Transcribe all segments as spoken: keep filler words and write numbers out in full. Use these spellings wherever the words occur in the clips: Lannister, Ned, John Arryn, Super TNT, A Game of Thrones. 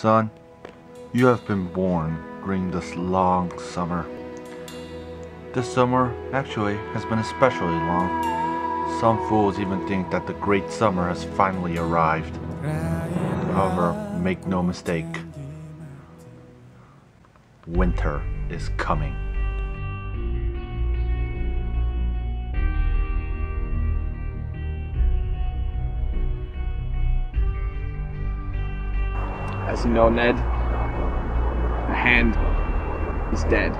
Son, you have been born during this long summer. This summer actually has been especially long. Some fools even think that the great summer has finally arrived. However, make no mistake, winter is coming. As you know, Ned, the hand is dead.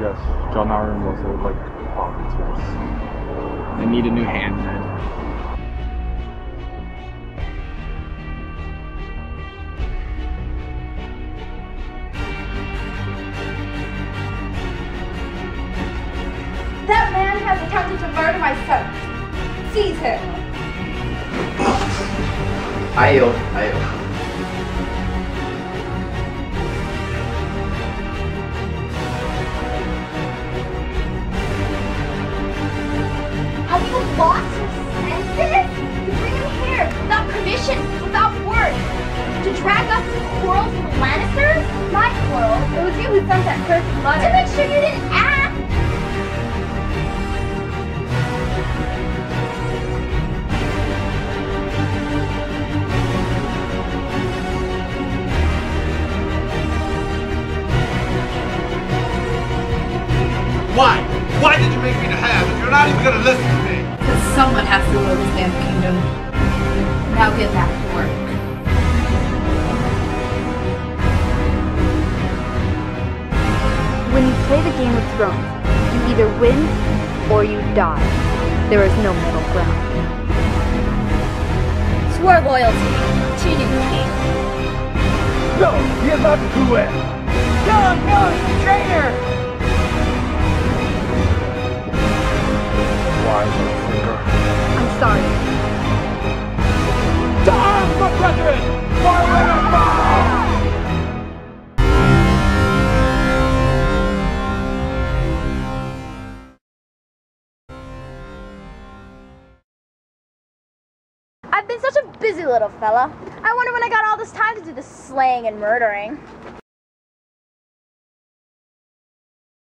Yes, John Arryn was a, like, prophet to us. They need a new hand, Ned. That man has attempted to murder my son. Seize him. Ayo, ayo. Lost your senses? You bring him here without permission, without word, to drag us to quarrels with Lannisters? My quarrel? It was you who sent that cursed letter. To make sure you didn't ask! Why? Why did you make me to have if you're not even going to listen to me? Someone has to rule this damn kingdom. Now get back to work. When you play the Game of Thrones, you either win or you die. There is no middle ground. Swear loyalty to the king. No, we are not to win. John, no, he's a traitor! Why? I'm sorry. To arms, my brethren! Forward and bow! I've been such a busy little fella. I wonder when I got all this time to do this slaying and murdering.